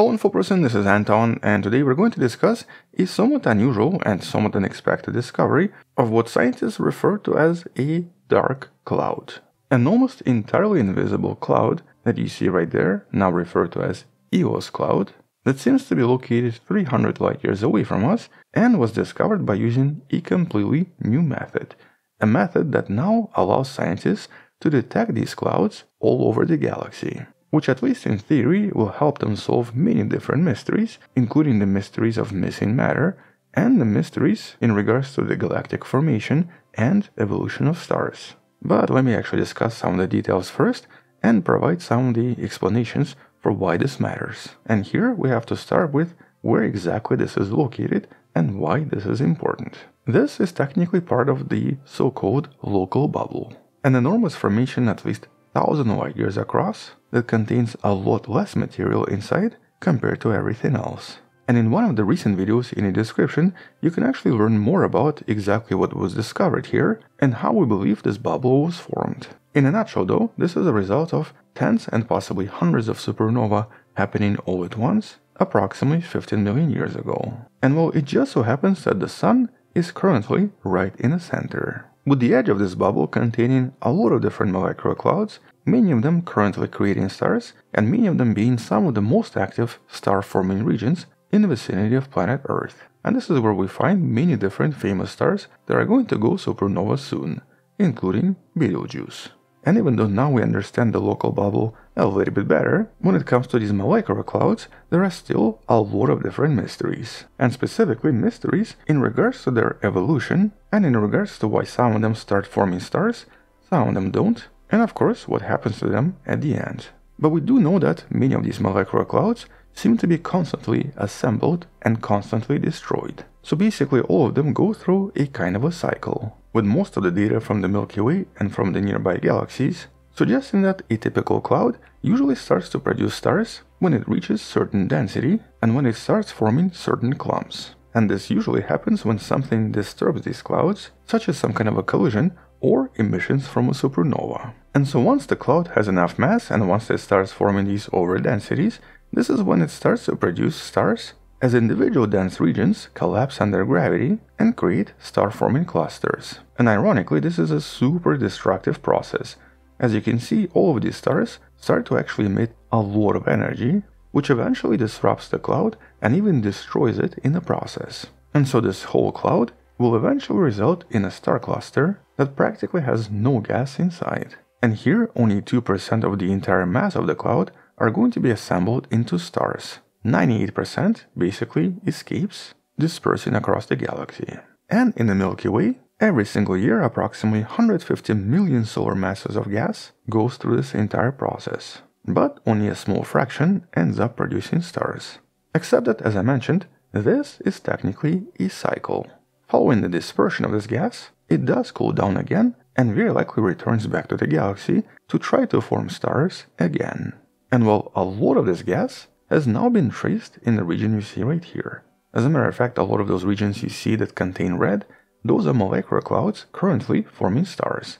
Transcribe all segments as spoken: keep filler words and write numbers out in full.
Hello info person, this is Anton, and today we're going to discuss a somewhat unusual and somewhat unexpected discovery of what scientists refer to as a dark cloud. An almost entirely invisible cloud that you see right there, now referred to as E O S cloud, that seems to be located three hundred light years away from us and was discovered by using a completely new method, a method that now allows scientists to detect these clouds all over the galaxy, which at least in theory will help them solve many different mysteries, including the mysteries of missing matter and the mysteries in regards to the galactic formation and evolution of stars. But let me actually discuss some of the details first and provide some of the explanations for why this matters. And here we have to start with where exactly this is located and why this is important. This is technically part of the so-called local bubble, an enormous formation at least one thousand light years across that contains a lot less material inside compared to everything else. And in one of the recent videos in the description, you can actually learn more about exactly what was discovered here and how we believe this bubble was formed. In a nutshell though, this is a result of tens and possibly hundreds of supernovae happening all at once, approximately fifteen million years ago. And well, it just so happens that the Sun is currently right in the center, with the edge of this bubble containing a lot of different molecular clouds, many of them currently creating stars, and many of them being some of the most active star-forming regions in the vicinity of planet Earth. And this is where we find many different famous stars that are going to go supernova soon, including Betelgeuse. And even though now we understand the local bubble a little bit better, when it comes to these molecular clouds, there are still a lot of different mysteries, and specifically mysteries in regards to their evolution, and in regards to why some of them start forming stars, some of them don't, and of course what happens to them at the end. But we do know that many of these molecular clouds seem to be constantly assembled and constantly destroyed. So basically all of them go through a kind of a cycle, with most of the data from the Milky Way and from the nearby galaxies suggesting that a typical cloud usually starts to produce stars when it reaches certain density and when it starts forming certain clumps. And this usually happens when something disturbs these clouds, such as some kind of a collision or emissions from a supernova. And so once the cloud has enough mass and once it starts forming these overdensities, this is when it starts to produce stars as individual dense regions collapse under gravity and create star-forming clusters. And ironically, this is a super destructive process. As you can see, all of these stars start to actually emit a lot of energy, which eventually disrupts the cloud and even destroys it in the process. And so this whole cloud will eventually result in a star cluster that practically has no gas inside. And here, only two percent of the entire mass of the cloud are going to be assembled into stars. ninety-eight percent basically escapes, dispersing across the galaxy. And in the Milky Way, every single year approximately one hundred fifty million solar masses of gas goes through this entire process, but only a small fraction ends up producing stars. Except that, as I mentioned, this is technically a cycle. Following the dispersion of this gas, it does cool down again and very likely returns back to the galaxy to try to form stars again. And while a lot of this gas has now been traced in the region you see right here. As a matter of fact, a lot of those regions you see that contain red, those are molecular clouds currently forming stars.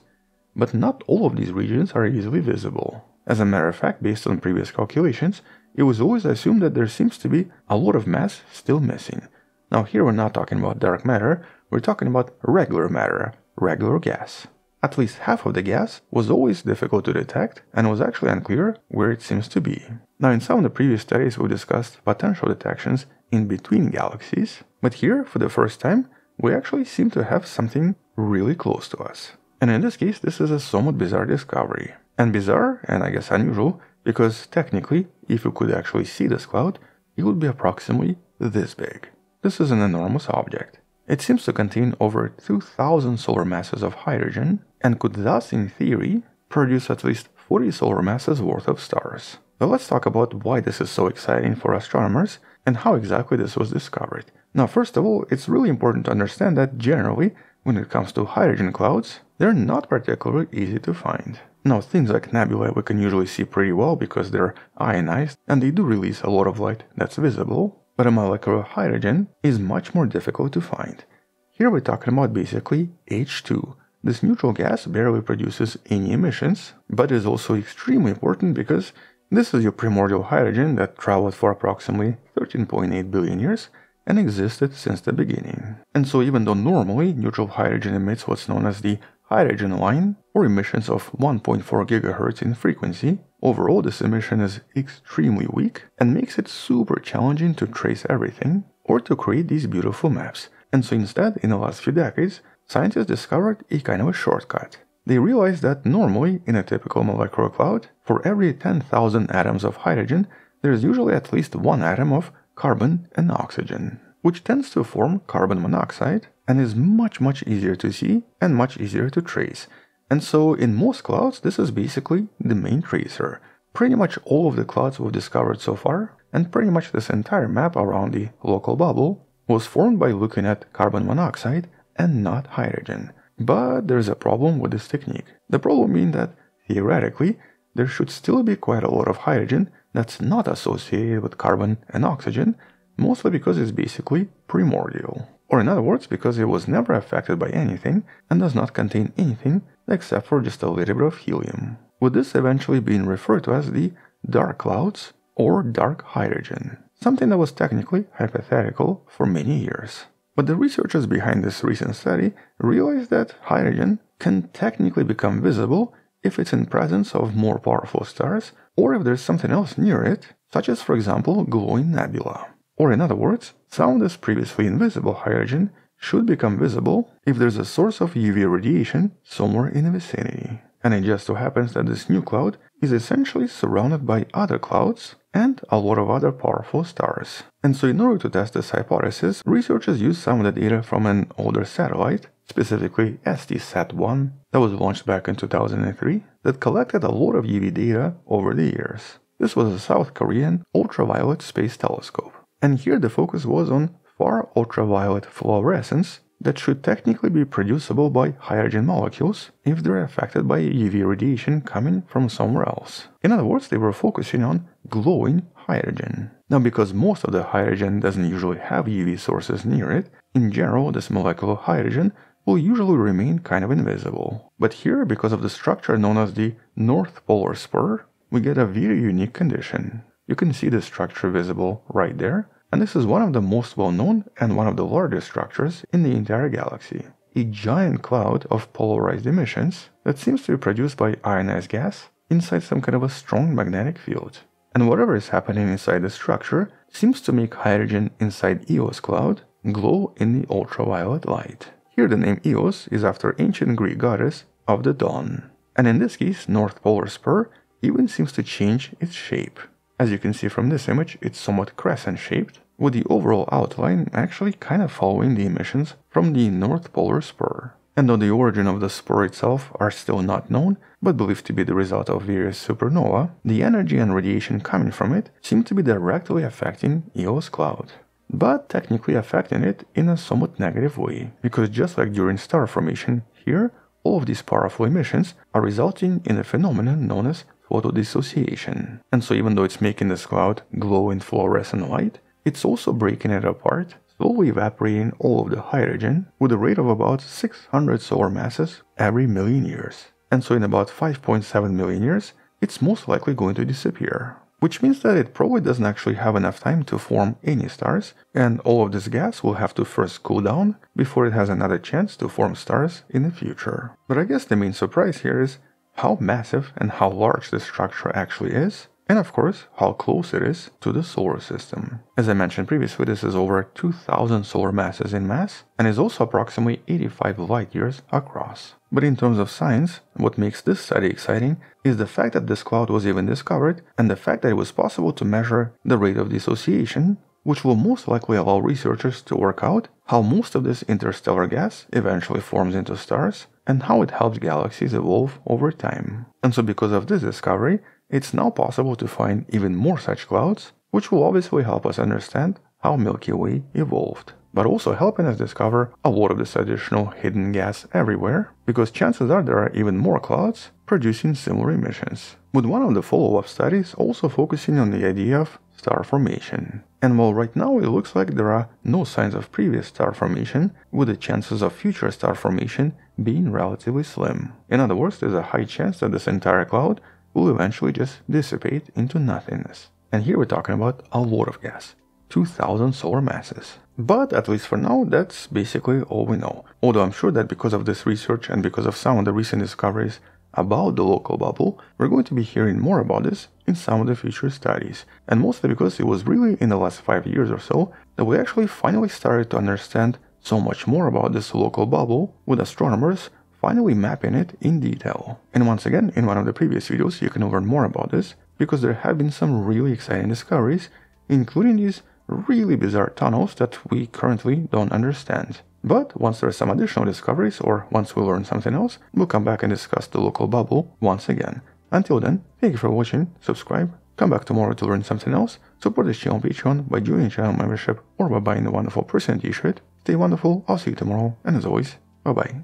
But not all of these regions are easily visible. As a matter of fact, based on previous calculations, it was always assumed that there seems to be a lot of mass still missing. Now here we're not talking about dark matter, we're talking about regular matter, regular gas. At least half of the gas was always difficult to detect and was actually unclear where it seems to be. Now, in some of the previous studies we discussed potential detections in between galaxies, but here, for the first time, we actually seem to have something really close to us. And in this case, this is a somewhat bizarre discovery. And bizarre, and I guess unusual, because technically, if you could actually see this cloud, it would be approximately this big. This is an enormous object. It seems to contain over two thousand solar masses of hydrogen, and could thus, in theory, produce at least forty solar masses worth of stars. Now let's talk about why this is so exciting for astronomers and how exactly this was discovered. Now first of all, it's really important to understand that generally, when it comes to hydrogen clouds, they're not particularly easy to find. Now things like nebulae we can usually see pretty well because they're ionized and they do release a lot of light that's visible, but a molecular hydrogen is much more difficult to find. Here we're talking about basically H two. This neutral gas barely produces any emissions, but is also extremely important because This is your primordial hydrogen that traveled for approximately thirteen point eight billion years and existed since the beginning. And so even though normally neutral hydrogen emits what's known as the hydrogen line, or emissions of one point four gigahertz in frequency, overall this emission is extremely weak and makes it super challenging to trace everything or to create these beautiful maps. And so instead, in the last few decades, scientists discovered a kind of a shortcut. They realized that normally, in a typical molecular cloud, for every ten thousand atoms of hydrogen, there is usually at least one atom of carbon and oxygen, which tends to form carbon monoxide and is much much easier to see and much easier to trace. And so in most clouds, this is basically the main tracer. Pretty much all of the clouds we've discovered so far, and pretty much this entire map around the local bubble, was formed by looking at carbon monoxide and not hydrogen. But there's a problem with this technique. The problem being that, theoretically, there should still be quite a lot of hydrogen that's not associated with carbon and oxygen, mostly because it's basically primordial. Or in other words, because it was never affected by anything and does not contain anything except for just a little bit of helium. With this eventually being referred to as the dark clouds or dark hydrogen, something that was technically hypothetical for many years. But the researchers behind this recent study realized that hydrogen can technically become visible if it's in presence of more powerful stars or if there's something else near it, such as, for example, glowing nebula. Or in other words, some of this previously invisible hydrogen should become visible if there's a source of U V radiation somewhere in the vicinity. And it just so happens that this new cloud is essentially surrounded by other clouds and a lot of other powerful stars. And so in order to test this hypothesis, researchers used some of the data from an older satellite, specifically S T SAT one, that was launched back in two thousand three, that collected a lot of U V data over the years. This was a South Korean ultraviolet space telescope. And here the focus was on far ultraviolet fluorescence that should technically be producible by hydrogen molecules if they're affected by U V radiation coming from somewhere else. In other words, they were focusing on glowing hydrogen. Now, because most of the hydrogen doesn't usually have U V sources near it, in general this molecular hydrogen will usually remain kind of invisible. But here, because of the structure known as the North Polar Spur, we get a very unique condition. You can see the structure visible right there, and this is one of the most well-known and one of the largest structures in the entire galaxy. A giant cloud of polarized emissions that seems to be produced by ionized gas inside some kind of a strong magnetic field. And whatever is happening inside the structure seems to make hydrogen inside E O S cloud glow in the ultraviolet light. Here the name E O S is after ancient Greek goddess of the dawn. And in this case, North Polar Spur even seems to change its shape. As you can see from this image, it's somewhat crescent-shaped, with the overall outline actually kind of following the emissions from the North Polar Spur. And though the origin of the spur itself are still not known, but believed to be the result of various supernovae, the energy and radiation coming from it seem to be directly affecting E O S cloud. But technically affecting it in a somewhat negative way, because just like during star formation, here all of these powerful emissions are resulting in a phenomenon known as photodissociation. And so even though it's making this cloud glow in fluorescent light, it's also breaking it apart, slowly evaporating all of the hydrogen with a rate of about six hundred solar masses every million years. And so in about five point seven million years, it's most likely going to disappear. Which means that it probably doesn't actually have enough time to form any stars, and all of this gas will have to first cool down before it has another chance to form stars in the future. But I guess the main surprise here is how massive and how large this structure actually is, and of course how close it is to the solar system. As I mentioned previously, this is over two thousand solar masses in mass and is also approximately eighty-five light years across. But in terms of science, what makes this study exciting is the fact that this cloud was even discovered and the fact that it was possible to measure the rate of dissociation, which will most likely allow researchers to work out how most of this interstellar gas eventually forms into stars and how it helps galaxies evolve over time. And so because of this discovery, it's now possible to find even more such clouds, which will obviously help us understand how Milky Way evolved, but also helping us discover a lot of this additional hidden gas everywhere, because chances are there are even more clouds producing similar emissions. With one of the follow-up studies also focusing on the idea of star formation. And while right now it looks like there are no signs of previous star formation, with the chances of future star formation being relatively slim. In other words, there's a high chance that this entire cloud will eventually just dissipate into nothingness. And here we're talking about a lot of gas, two thousand solar masses. But at least for now, that's basically all we know. Although I'm sure that because of this research and because of some of the recent discoveries about the local bubble, we're going to be hearing more about this in some of the future studies. And mostly because it was really in the last five years or so that we actually finally started to understand so much more about this local bubble, with astronomers finally mapping it in detail. And once again, in one of the previous videos you can learn more about this, because there have been some really exciting discoveries, including these really bizarre tunnels that we currently don't understand. But once there are some additional discoveries, or once we learn something else, we'll come back and discuss the local bubble once again. Until then, thank you for watching, subscribe, come back tomorrow to learn something else, support this channel on Patreon by joining channel membership or by buying the wonderful person t-shirt. Stay wonderful, I'll see you tomorrow, and as always, bye bye.